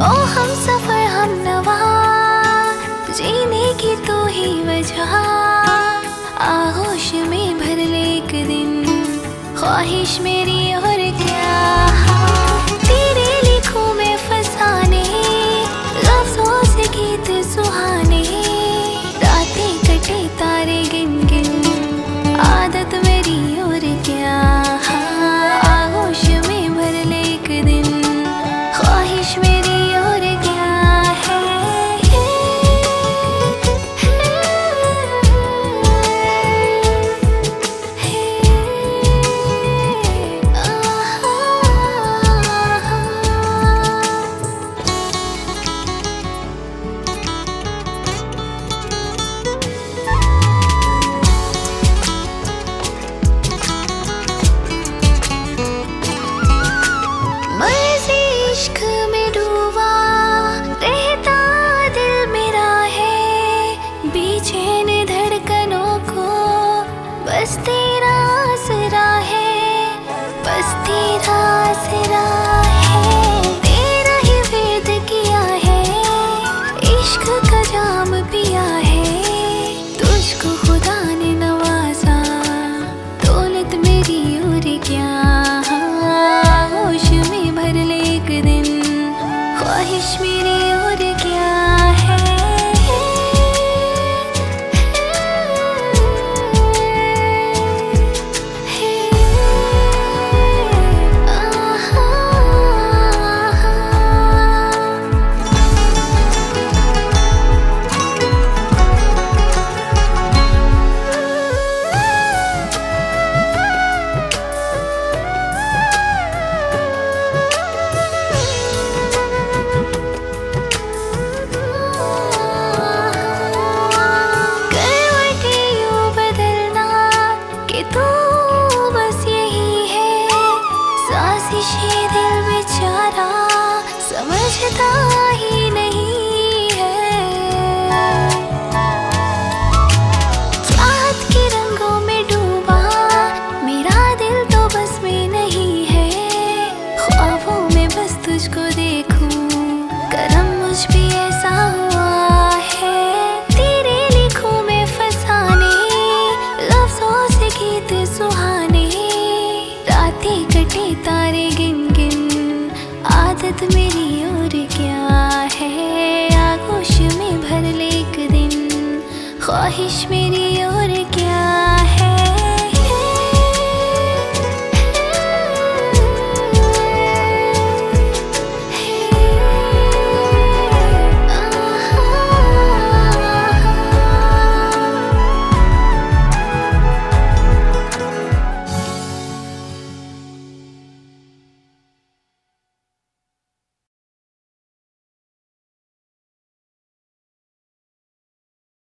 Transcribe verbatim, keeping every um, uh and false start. ओ हम सफर हम नवा, जीने की तो ही वजह। आहोश में भर ले एक दिन ख्वाहिश मेरी और क्या। तेरे लिखूं मैं फसाने, लफ्जों से गीत सुहाने। रातें कटे तारे गिन गिन, आदत मेरी और क्या। आहोश में भर ले एक दिन ख्वाहिश मेरी। ख्वाहिश मेरी और क्या।